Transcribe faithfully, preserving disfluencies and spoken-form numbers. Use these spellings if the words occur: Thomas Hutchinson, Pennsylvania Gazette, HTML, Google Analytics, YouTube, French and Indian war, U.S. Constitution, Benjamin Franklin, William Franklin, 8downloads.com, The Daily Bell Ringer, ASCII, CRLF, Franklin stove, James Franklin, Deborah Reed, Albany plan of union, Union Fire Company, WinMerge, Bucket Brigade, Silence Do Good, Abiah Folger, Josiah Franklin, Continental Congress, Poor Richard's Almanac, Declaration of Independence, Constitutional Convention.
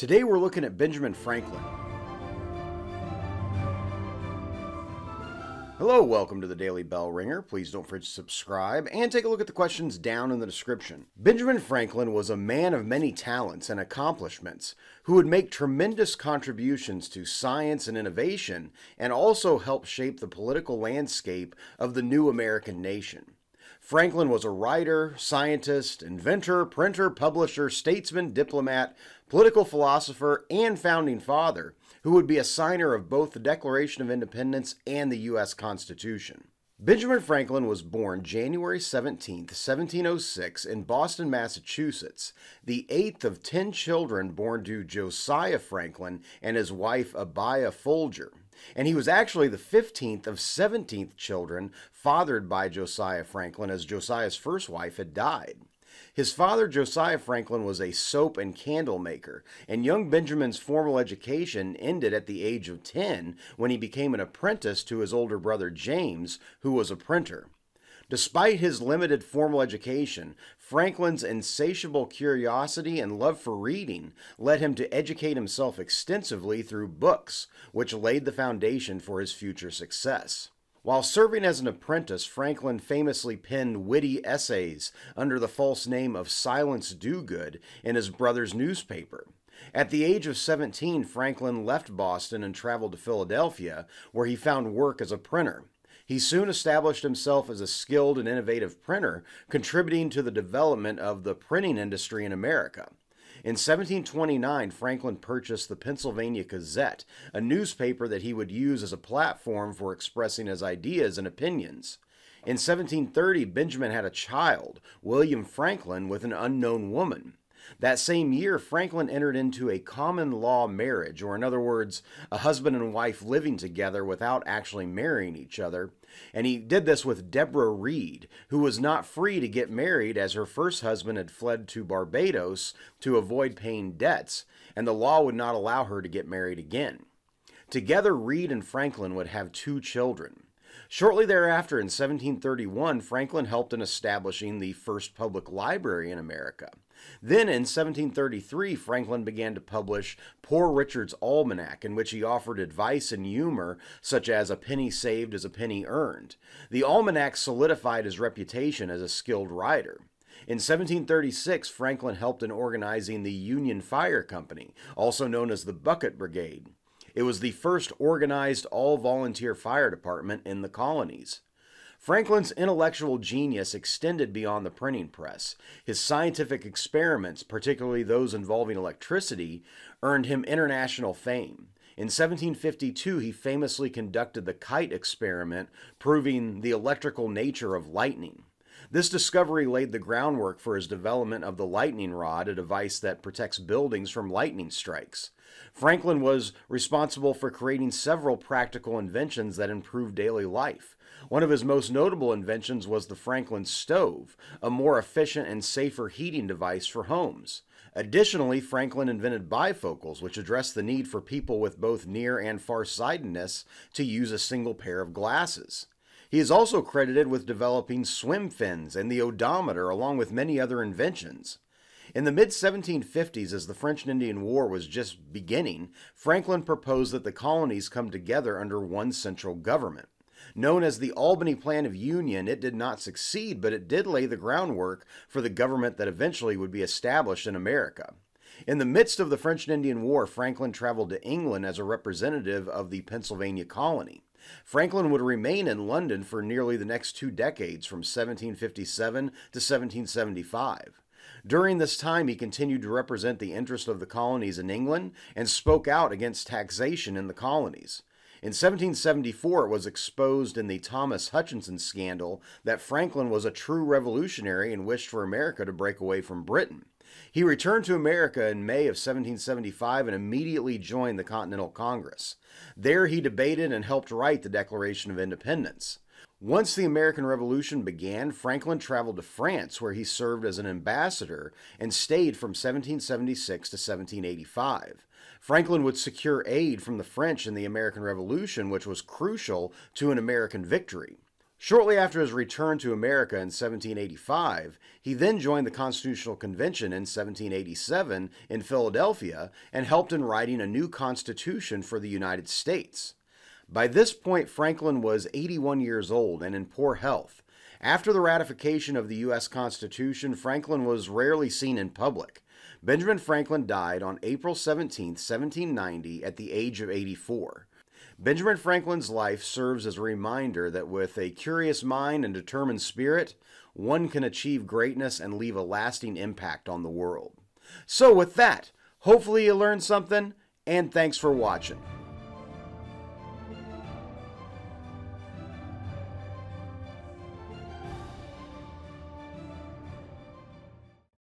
Today we're looking at Benjamin Franklin. Hello, welcome to the Daily Bell Ringer. Please don't forget to subscribe and take a look at the questions down in the description. Benjamin Franklin was a man of many talents and accomplishments who would make tremendous contributions to science and innovation and also help shape the political landscape of the new American nation. Franklin was a writer, scientist, inventor, printer, publisher, statesman, diplomat, political philosopher, and founding father, who would be a signer of both the Declaration of Independence and the U S Constitution. Benjamin Franklin was born January seventeenth, seventeen oh six in Boston, Massachusetts, the eighth of ten children born to Josiah Franklin and his wife Abiah Folger, and he was actually the fifteenth of seventeen children fathered by Josiah Franklin, as Josiah's first wife had died. His father, Josiah Franklin, was a soap and candle maker, and young Benjamin's formal education ended at the age of ten when he became an apprentice to his older brother James, who was a printer. Despite his limited formal education, Franklin's insatiable curiosity and love for reading led him to educate himself extensively through books, which laid the foundation for his future success. While serving as an apprentice, Franklin famously penned witty essays under the false name of Silence Do Good in his brother's newspaper. At the age of seventeen, Franklin left Boston and traveled to Philadelphia, where he found work as a printer. He soon established himself as a skilled and innovative printer, contributing to the development of the printing industry in America. In seventeen twenty-nine, Franklin purchased the Pennsylvania Gazette, a newspaper that he would use as a platform for expressing his ideas and opinions. In seventeen thirty, Benjamin had a child, William Franklin, with an unknown woman. That same year, Franklin entered into a common law marriage, or in other words, a husband and wife living together without actually marrying each other, and he did this with Deborah Reed, who was not free to get married as her first husband had fled to Barbados to avoid paying debts, and the law would not allow her to get married again. Together, Reed and Franklin would have two children. Shortly thereafter, in seventeen thirty-one, Franklin helped in establishing the first public library in America. Then, in seventeen thirty-three, Franklin began to publish Poor Richard's Almanac, in which he offered advice and humor, such as "a penny saved is a penny earned." The almanac solidified his reputation as a skilled writer. In seventeen thirty-six, Franklin helped in organizing the Union Fire Company, also known as the Bucket Brigade. It was the first organized all-volunteer fire department in the colonies. Franklin's intellectual genius extended beyond the printing press. His scientific experiments, particularly those involving electricity, earned him international fame. In seventeen fifty-two, he famously conducted the kite experiment, proving the electrical nature of lightning. This discovery laid the groundwork for his development of the lightning rod, a device that protects buildings from lightning strikes. Franklin was responsible for creating several practical inventions that improved daily life. One of his most notable inventions was the Franklin stove, a more efficient and safer heating device for homes. Additionally, Franklin invented bifocals, which addressed the need for people with both near and farsightedness to use a single pair of glasses. He is also credited with developing swim fins and the odometer, along with many other inventions. In the mid seventeen fifties, as the French and Indian War was just beginning, Franklin proposed that the colonies come together under one central government. Known as the Albany Plan of Union, it did not succeed, but it did lay the groundwork for the government that eventually would be established in America. In the midst of the French and Indian War, Franklin traveled to England as a representative of the Pennsylvania colony. Franklin would remain in London for nearly the next two decades, from seventeen fifty-seven to seventeen seventy-five. During this time, he continued to represent the interests of the colonies in England and spoke out against taxation in the colonies. In seventeen seventy-four, it was exposed in the Thomas Hutchinson scandal that Franklin was a true revolutionary and wished for America to break away from Britain. He returned to America in May of seventeen seventy-five and immediately joined the Continental Congress. There he debated and helped write the Declaration of Independence. Once the American Revolution began, Franklin traveled to France, where he served as an ambassador and stayed from seventeen seventy-six to seventeen eighty-five. Franklin would secure aid from the French in the American Revolution, which was crucial to an American victory. Shortly after his return to America in seventeen eighty-five, he then joined the Constitutional Convention in seventeen eighty-seven in Philadelphia and helped in writing a new constitution for the United States. By this point, Franklin was eighty-one years old and in poor health. After the ratification of the U S Constitution, Franklin was rarely seen in public. Benjamin Franklin died on April seventeenth, seventeen ninety, at the age of eighty-four. Benjamin Franklin's life serves as a reminder that with a curious mind and determined spirit, one can achieve greatness and leave a lasting impact on the world. So with that, hopefully you learned something, and thanks for watching.